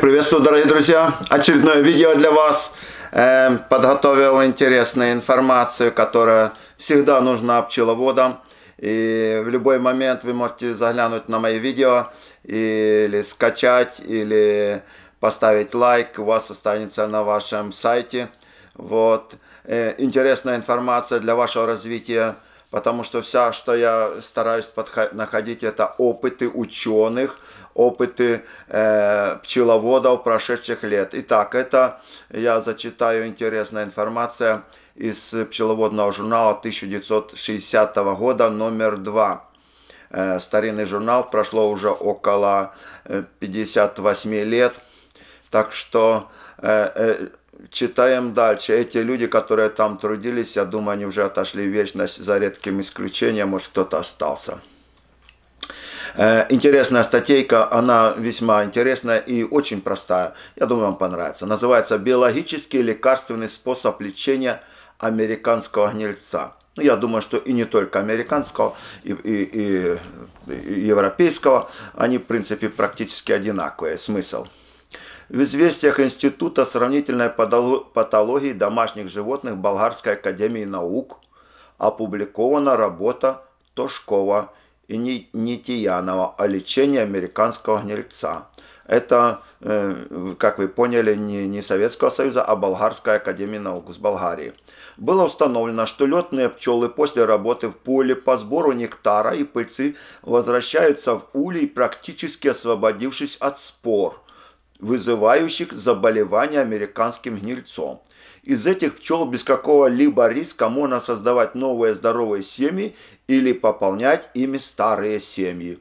Приветствую, дорогие друзья! Очередное видео для вас. Подготовил интересную информацию, которая всегда нужна пчеловодам. И в любой момент вы можете заглянуть на мои видео, или скачать, или поставить лайк. У вас останется на вашем сайте. Вот. Интересная информация для вашего развития, потому что все, что я стараюсь находить, это опыты ученых, опыты пчеловодов прошедших лет. Итак, это я зачитаю интересная информация из пчеловодного журнала 1960 года, номер 2. Старинный журнал, прошло уже около 58 лет. Так что читаем дальше. Эти люди, которые там трудились, я думаю, они уже отошли в вечность, за редким исключением, может, кто-то остался. Интересная статейка, она весьма интересная и очень простая. Я думаю, вам понравится. Называется «Биологический лекарственный способ лечения американского гнильца». Ну, я думаю, что и не только американского, и европейского. Они, в принципе, практически одинаковые. Смысл. В известиях Института сравнительной патологии домашних животных Болгарской академии наук опубликована работа Тошкова и Нитьянова о лечении американского гнильца. Это, как вы поняли, не Советского Союза, а Болгарская академия наук с Болгарии. Было установлено, что летные пчелы после работы в поле по сбору нектара и пыльцы возвращаются в улей, практически освободившись от спор, вызывающих заболевания американским гнильцом. Из этих пчел без какого-либо риска можно создавать новые здоровые семьи или пополнять ими старые семьи.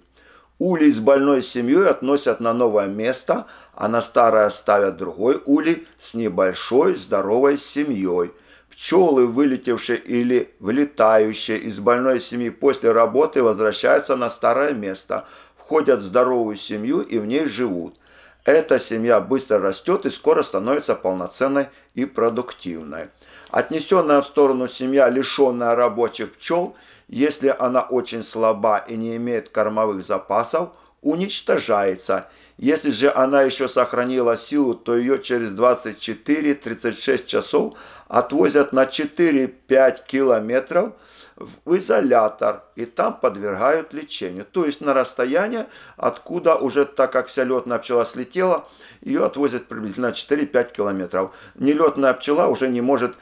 Улей с больной семьей относят на новое место, а на старое ставят другой улей с небольшой здоровой семьей. Пчелы, вылетевшие или влетающие из больной семьи после работы, возвращаются на старое место, входят в здоровую семью и в ней живут. Эта семья быстро растет и скоро становится полноценной и продуктивной. Отнесенная в сторону семья, лишенная рабочих пчел, если она очень слаба и не имеет кормовых запасов, уничтожается. Если же она еще сохранила силу, то ее через 24-36 часов отвозят на 4-5 километров в изолятор и там подвергают лечению. То есть на расстояние, откуда уже, так как вся летная пчела слетела, ее отвозят приблизительно 4-5 километров. Нелетная пчела уже не может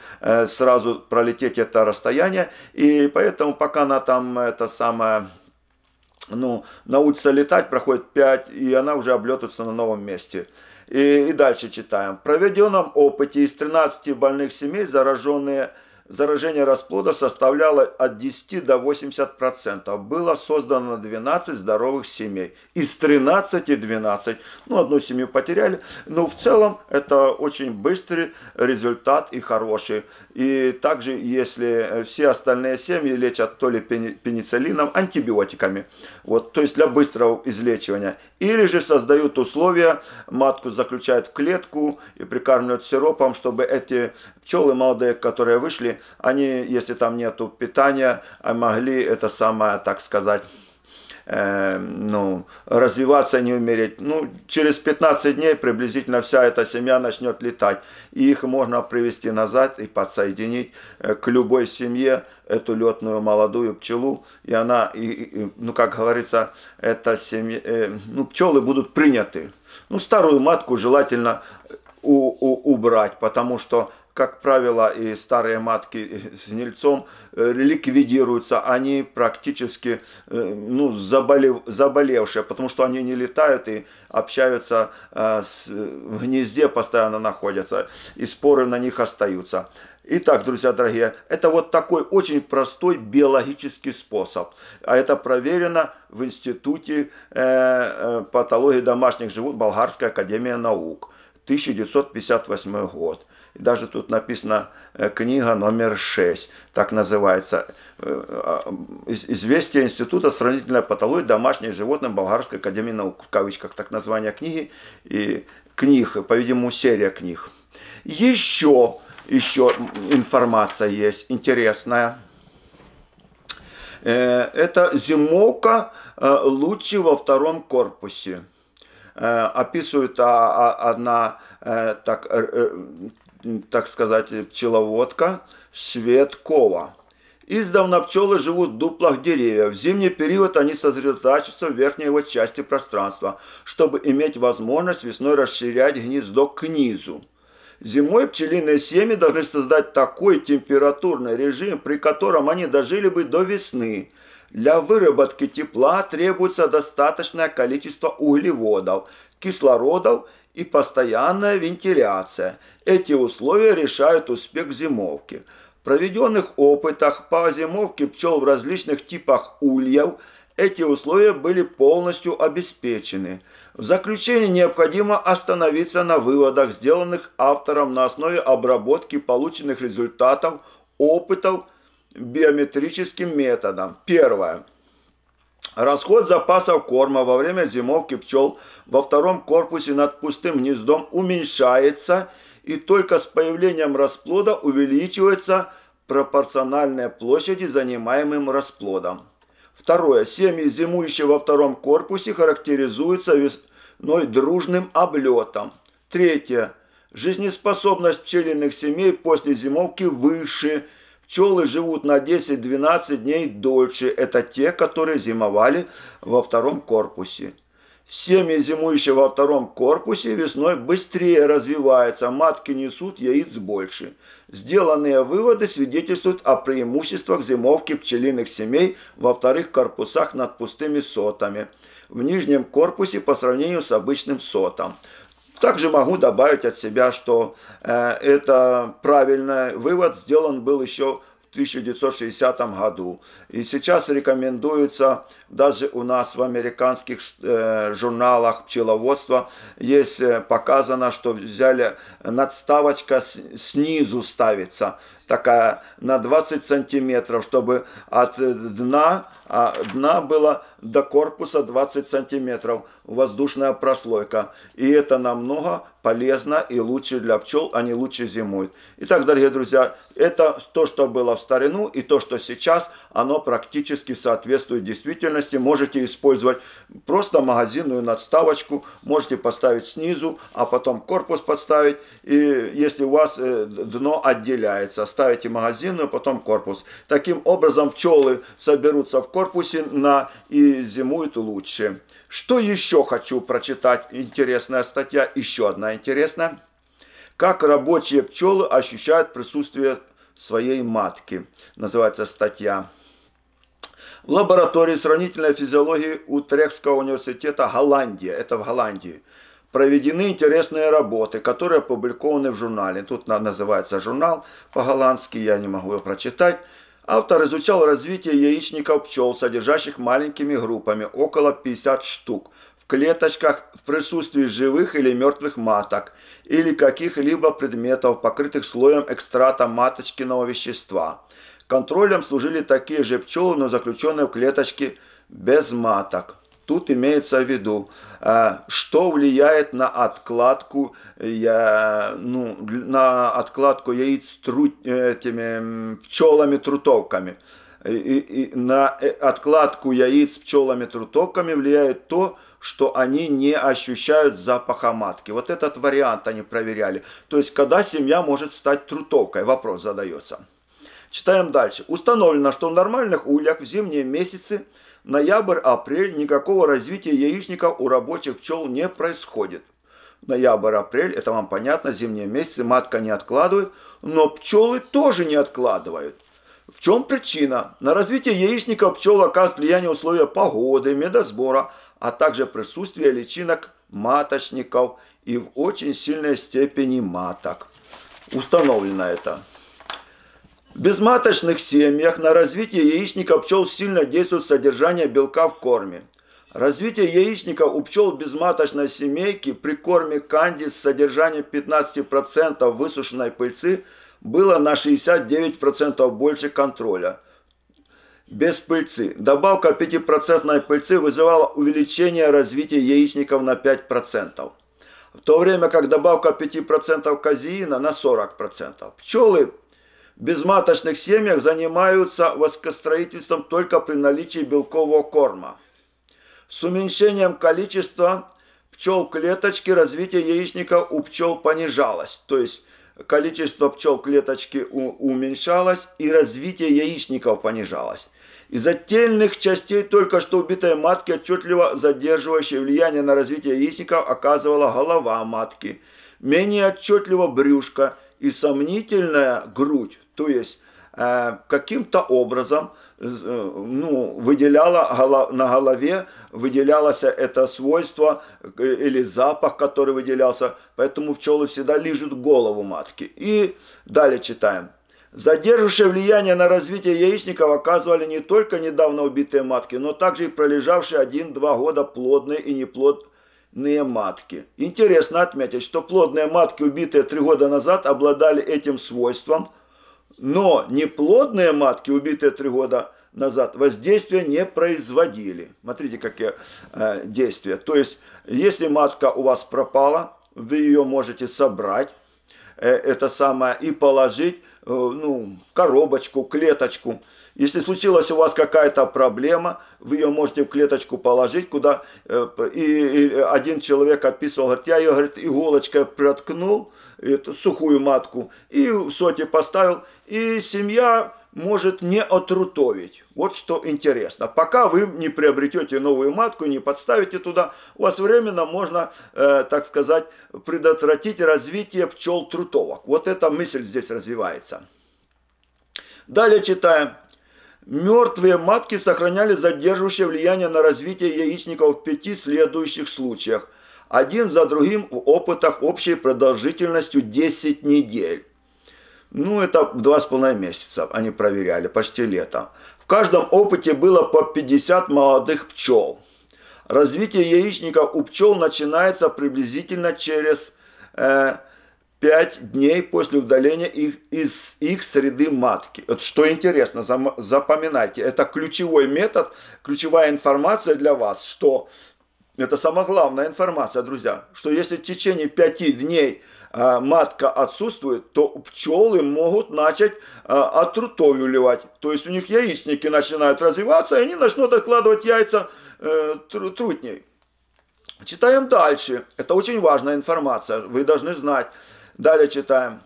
сразу пролететь это расстояние, и поэтому пока она там научится летать, проходит 5, и она уже облетывается на новом месте. И дальше читаем. В проведенном опыте из 13 больных семей заражение расплода составляло от 10 до 80%. Было создано 12 здоровых семей. Из 13 12. Ну, одну семью потеряли. Но в целом это очень быстрый результат и хороший. И также, если все остальные семьи лечат то ли пенициллином, антибиотиками. Вот, то есть для быстрого излечивания. Или же создают условия, матку заключают в клетку и прикармливают сиропом, чтобы эти пчелы молодые, которые вышли, они, если там нету питания, могли развиваться, не умереть. Ну, через 15 дней приблизительно вся эта семья начнет летать. И их можно привести назад и подсоединить к любой семье, эту летную молодую пчелу. И она, как говорится, эта семья, пчелы будут приняты. Ну, старую матку желательно убрать, потому что, как правило, и старые матки с гнильцом ликвидируются. Они практически заболевшие, потому что они не летают и общаются, в гнезде постоянно находятся, и споры на них остаются. Итак, друзья дорогие, это вот такой очень простой биологический способ. А это проверено в Институте патологии домашних животных Болгарской академии наук. 1958 год. Даже тут написано книга номер 6, так называется, «Известие Института сравнительной патологии домашних животных Болгарской академии наук», в кавычках, так название книги и книг, по-видимому, серия книг. Еще информация есть интересная. Это зимовка лучи во втором корпусе. описывают одна, так сказать, пчеловодка Светкова. Издавна пчелы живут в дуплах деревьев. В зимний период они сосредотачиваются в верхней его части пространства, чтобы иметь возможность весной расширять гнездо к низу. Зимой пчелиные семьи должны создать такой температурный режим, при котором они дожили бы до весны. Для выработки тепла требуется достаточное количество углеводов, кислородов и постоянная вентиляция. Эти условия решают успех зимовки. В проведенных опытах по зимовке пчел в различных типах ульев эти условия были полностью обеспечены. В заключение необходимо остановиться на выводах, сделанных автором на основе обработки полученных результатов опытов биометрическим методом. Первое. Расход запасов корма во время зимовки пчел во втором корпусе над пустым гнездом уменьшается, и только с появлением расплода увеличивается пропорциональная площади занимаемым расплодом. Второе. Семьи, зимующие во втором корпусе, характеризуются весной дружным облетом. Третье. Жизнеспособность пчелиных семей после зимовки выше. Пчелы живут на 10-12 дней дольше. Это те, которые зимовали во втором корпусе. Семьи, зимующие во втором корпусе, весной быстрее развиваются, матки несут яиц больше. Сделанные выводы свидетельствуют о преимуществах зимовки пчелиных семей во вторых корпусах над пустыми сотами, в нижнем корпусе по сравнению с обычным сотом. Также могу добавить от себя, что это правильный вывод сделан был еще в 1960 году. И сейчас рекомендуется, даже у нас в американских журналах пчеловодства есть показано, что взяли надставочка снизу ставится, такая на 20 сантиметров, чтобы от дна было до корпуса 20 сантиметров воздушная прослойка. И это намного полезно и лучше для пчел, они лучше зимуют. Итак, дорогие друзья, это то, что было в старину, и то, что сейчас, оно практически соответствует действительности. Можете использовать просто магазинную надставочку, можете поставить снизу, а потом корпус подставить, и если у вас дно отделяется, ставите магазинную, потом корпус. Таким образом пчелы соберутся в корпусе и зимуют лучше. Что еще хочу прочитать? Интересная статья, еще одна интересная. Как рабочие пчелы ощущают присутствие своей матки. Называется статья. В лаборатории сравнительной физиологии Утрекского университета Голландия, это в Голландии, проведены интересные работы, которые опубликованы в журнале. Тут называется журнал по-голландски, я не могу его прочитать. Автор изучал развитие яичников пчел, содержащих маленькими группами, около 50 штук, в клеточках в присутствии живых или мертвых маток или каких-либо предметов, покрытых слоем экстракта маточного вещества. Контролем служили такие же пчелы, но заключенные в клеточки без маток. Тут имеется в виду, что влияет на откладку, яиц этими пчелами-трутовками. И на откладку яиц пчелами-трутовками влияет то, что они не ощущают запаха матки. Вот этот вариант они проверяли. То есть, когда семья может стать трутовкой, вопрос задается. Читаем дальше. Установлено, что в нормальных ульях в зимние месяцы, ноябрь-апрель, никакого развития яичников у рабочих пчел не происходит. Ноябрь-апрель, это вам понятно, зимние месяцы, матка не откладывает, но пчелы тоже не откладывают. В чем причина? На развитие яичников пчел оказывает влияние условия погоды, медосбора, а также присутствие личинок маточников и в очень сильной степени маток. Установлено это. В безматочных семьях на развитие яичников пчел сильно действует содержание белка в корме. Развитие яичников у пчел безматочной семейки при корме канди с содержанием 15% высушенной пыльцы было на 69% больше контроля. Без пыльцы. Добавка 5% пыльцы вызывала увеличение развития яичников на 5%. В то время как добавка 5% казеина на 40%. Пчелы в безматочных семьях занимаются воскостроительством только при наличии белкового корма. С уменьшением количества пчел клеточки, развитие яичника у пчел понижалось. То есть количество пчел клеточки уменьшалось и развитие яичников понижалось. Из отдельных частей только что убитой матки отчетливо задерживающее влияние на развитие яичников оказывала голова матки, менее отчетливо брюшко и сомнительная грудь, то есть каким-то образом на голове выделялось это свойство или запах, который выделялся, поэтому пчелы всегда лижут голову матки. И далее читаем. Задержившее влияние на развитие яичников оказывали не только недавно убитые матки, но также и пролежавшие 1-2 года плодные и неплодные матки. Интересно отметить, что плодные матки, убитые 3 года назад, обладали этим свойством, но неплодные матки, убитые 3 года назад, воздействия не производили. Смотрите, какие действия. То есть, если матка у вас пропала, вы ее можете собрать, и положить коробочку, клеточку. Если случилась у вас какая-то проблема, вы ее можете в клеточку положить, куда и один человек описывал, говорит, я ее, говорит, иголочкой проткнул, эту сухую матку, и в соте поставил, и семья может не отрутовить. Вот что интересно. Пока вы не приобретете новую матку, не подставите туда, у вас временно можно, так сказать, предотвратить развитие пчел-трутовок. Вот эта мысль здесь развивается. Далее читаем. Мертвые матки сохраняли задерживающее влияние на развитие яичников в 5 следующих случаях. Один за другим в опытах общей продолжительностью 10 недель. Это 2,5 месяца они проверяли, почти летом. В каждом опыте было по 50 молодых пчел. Развитие яичников у пчел начинается приблизительно через 5 дней после удаления их из их среды матки. Вот что интересно, запоминайте, это ключевой метод, ключевая информация для вас, что... Это самая главная информация, друзья, что если в течение 5 дней матка отсутствует, то пчелы могут начать отрутовливать. То есть у них яичники начинают развиваться, и они начнут откладывать яйца трутней. Читаем дальше. Это очень важная информация, вы должны знать. Далее читаем.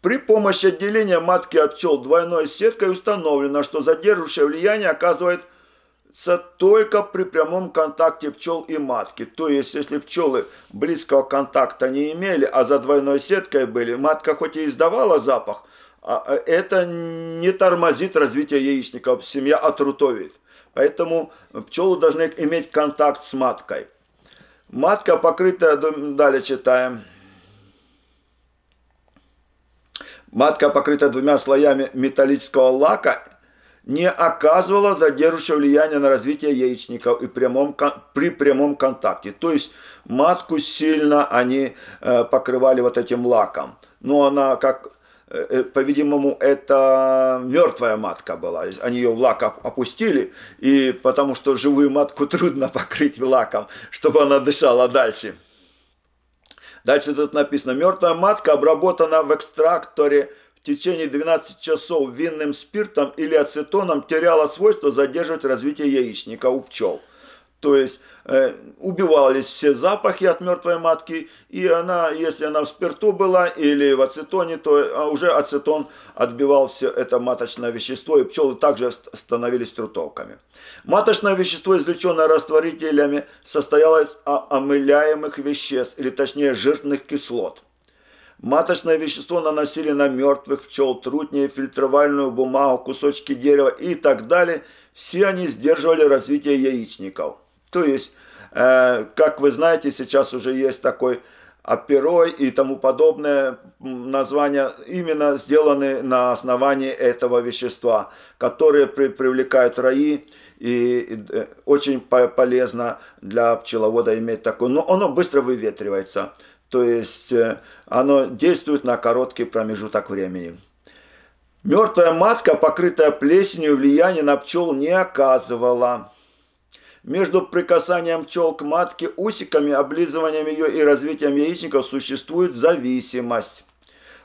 При помощи отделения матки от пчел двойной сеткой установлено, что задерживающее влияние оказывает только при прямом контакте пчел и матки. То есть, если пчелы близкого контакта не имели, а за двойной сеткой были, матка хоть и издавала запах, это не тормозит развитие яичников, семья отрутовит. Поэтому пчелы должны иметь контакт с маткой. Матка покрытая, далее читаем. Матка покрыта 2 слоями металлического лака, не оказывала задерживающего влияния на развитие яичников и при прямом контакте. То есть матку сильно они покрывали вот этим лаком. Но она, как, по-видимому, это мертвая матка была. Они ее в лак опустили, и потому что живую матку трудно покрыть лаком, чтобы она дышала дальше. Дальше тут написано, мертвая матка обработана в экстракторе в течение 12 часов винным спиртом или ацетоном, теряла свойство задерживать развитие яичника у пчел. То есть убивались все запахи от мертвой матки, и она, если она в спирту была или в ацетоне, то уже ацетон отбивал все это маточное вещество, и пчелы также становились трутовками. Маточное вещество, извлеченное растворителями, состояло из омыляемых веществ, или точнее жирных кислот. Маточное вещество наносили на мертвых пчел, трутней, фильтровальную бумагу, кусочки дерева и так далее. Все они сдерживали развитие яичников. То есть, как вы знаете, сейчас уже есть такой аперой и тому подобное название, именно сделаны на основании этого вещества, которые привлекают раи, и очень полезно для пчеловода иметь такое. Но оно быстро выветривается. То есть оно действует на короткий промежуток времени. Мертвая матка, покрытая плесенью, влияние на пчел не оказывала. Между прикасанием пчел к матке, усиками, облизыванием ее и развитием яичников существует зависимость.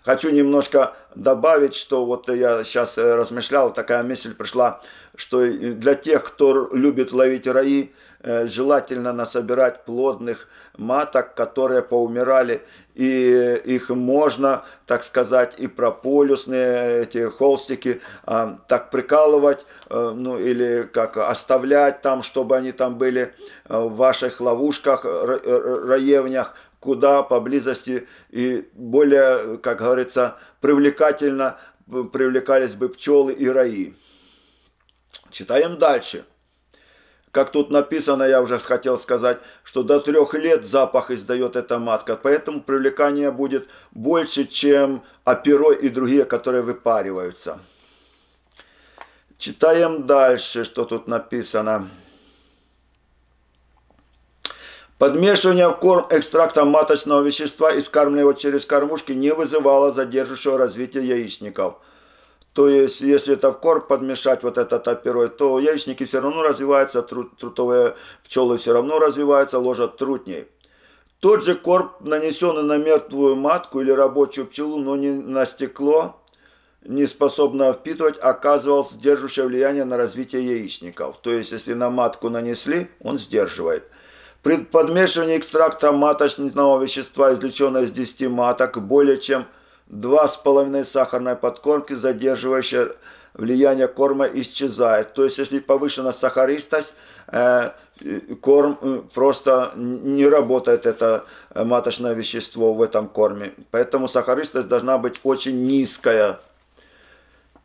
Хочу немножко добавить, что вот я сейчас размышлял, такая мысль пришла, что для тех, кто любит ловить раи, желательно насобирать плодных маток, которые поумирали, и их можно, так сказать, и прополюсные эти холстики так прикалывать, ну или как оставлять там, чтобы они там были в ваших ловушках, раевнях, куда поблизости и более, как говорится, привлекательно привлекались бы пчелы и раи. Читаем дальше. Как тут написано, я уже хотел сказать, что до 3 лет запах издает эта матка, поэтому привлекание будет больше, чем оперой и другие, которые выпариваются. Читаем дальше, что тут написано. Подмешивание в корм экстракта маточного вещества и скармливание его через кормушки не вызывало задерживающего развития яичников. То есть, если это в корм подмешать вот этот оперой, то яичники все равно развиваются, трутовые пчелы все равно развиваются, ложат трутней. Тот же корм, нанесенный на мертвую матку или рабочую пчелу, но не на стекло, не способно впитывать, оказывал сдерживающее влияние на развитие яичников. То есть, если на матку нанесли, он сдерживает. При подмешивании экстракта маточного вещества, извлеченного из 10 маток, более чем 2,5 сахарной подкормки, задерживающее влияние корма, исчезает. То есть, если повышена сахаристость, корм просто не работает, это маточное вещество в этом корме. Поэтому сахаристость должна быть очень низкая.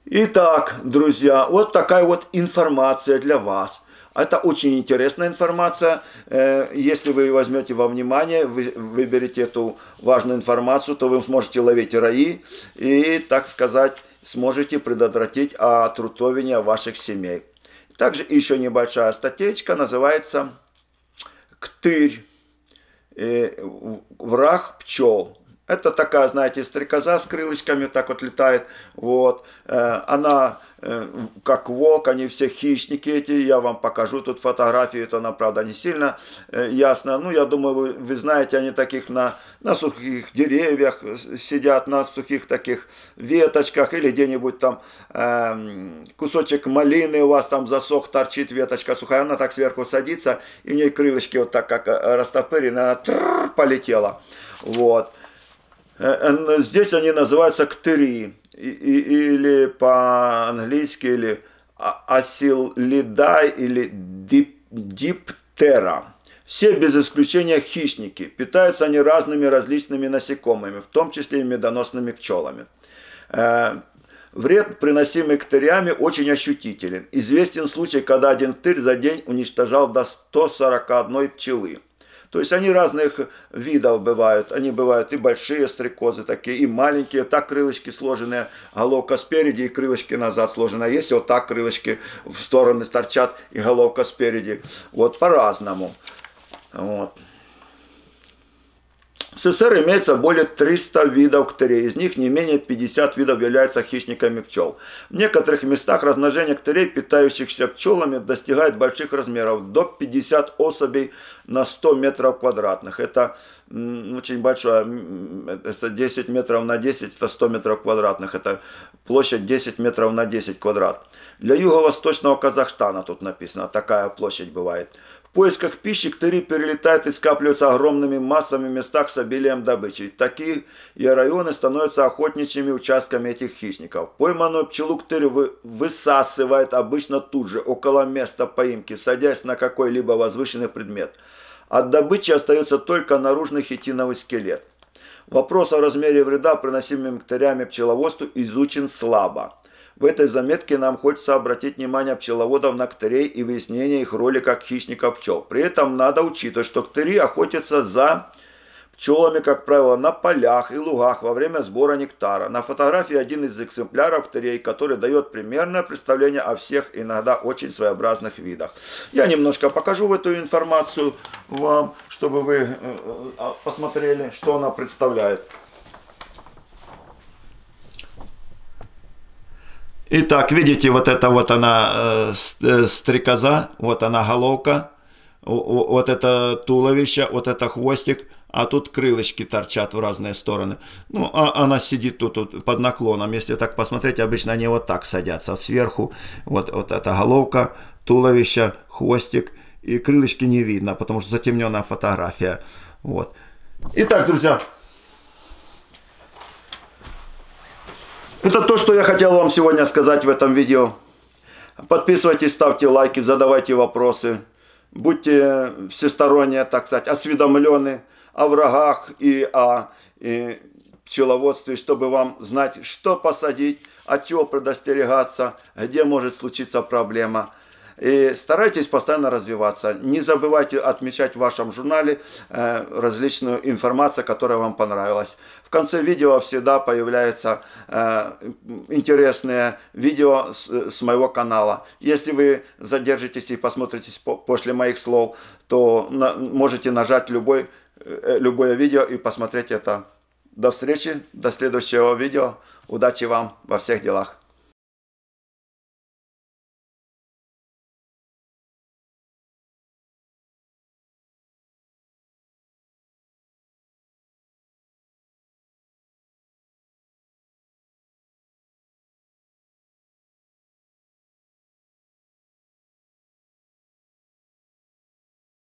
Итак, друзья, вот такая вот информация для вас. Это очень интересная информация. Если вы возьмете во внимание, вы выберете эту важную информацию, то вы сможете ловить раи и, так сказать, сможете предотвратить отрутовение ваших семей. Также еще небольшая статейка, называется «Ктырь. Враг пчел». Это такая, знаете, стрекоза с крылышками, так вот летает. Вот. Она как волк, они все хищники эти. Я вам покажу тут фотографию, это она, правда, не сильно ясно. Ну, я думаю, вы знаете, они таких на сухих деревьях сидят, на сухих таких веточках. Или где-нибудь там кусочек малины у вас там засох, торчит веточка сухая. Она так сверху садится, и в ней крылышки вот так как растопырены, она полетела. Вот. Здесь они называются ктыри, или по-английски, или осилидай, или диптера. Все без исключения хищники. Питаются они разными различными насекомыми, в том числе и медоносными пчелами. Вред, приносимый ктырями, очень ощутителен. Известен случай, когда один ктырь за день уничтожал до 141 пчелы. То есть они разных видов бывают. Они бывают и большие стрекозы такие, и маленькие. Так крылышки сложены, головка спереди и крылышки назад сложены. Если вот так крылышки в стороны торчат и головка спереди. Вот по-разному. Вот. В СССР имеется более 300 видов ктырей, из них не менее 50 видов являются хищниками пчел. В некоторых местах размножение ктырей, питающихся пчелами, достигает больших размеров, до 50 особей на 100 метров квадратных. Это очень большое, это 10 метров на 10, это 100 метров квадратных, это площадь 10 метров на 10 квадрат. Для юго-восточного Казахстана тут написано, такая площадь бывает. В поисках пищи ктыри перелетают и скапливаются огромными массами в местах с обилием добычи. Такие районы становятся охотничьими участками этих хищников. Пойманную пчелу ктырь высасывает обычно тут же, около места поимки, садясь на какой-либо возвышенный предмет. От добычи остается только наружный хитиновый скелет. Вопрос о размере вреда, приносимым ктырями пчеловодству, изучен слабо. В этой заметке нам хочется обратить внимание пчеловодов на ктырей и выяснение их роли как хищников пчел. При этом надо учитывать, что ктыри охотятся за пчелами, как правило, на полях и лугах во время сбора нектара. На фотографии один из экземпляров ктырей, который дает примерное представление о всех, иногда очень своеобразных видах. Я немножко покажу эту информацию вам, чтобы вы посмотрели, что она представляет. Итак, видите, вот это вот она стрекоза, вот она головка, вот это туловище, вот это хвостик, а тут крылышки торчат в разные стороны. Ну, а она сидит тут под наклоном. Если так посмотреть, обычно они вот так садятся сверху. Вот эта головка, туловище, хвостик и крылышки не видно, потому что затемненная фотография. Вот. Итак, друзья, это то, что я хотел вам сегодня сказать в этом видео. Подписывайтесь, ставьте лайки, задавайте вопросы. Будьте всесторонне, так сказать, осведомлены о врагах и о пчеловодстве, чтобы вам знать, что посадить, от чего предостерегаться, где может случиться проблема. И старайтесь постоянно развиваться. Не забывайте отмечать в вашем журнале различную информацию, которая вам понравилась. В конце видео всегда появляются интересные видео с моего канала. Если вы задержитесь и посмотрите после моих слов, то можете нажать любое видео и посмотреть это. До встречи, до следующего видео. Удачи вам во всех делах.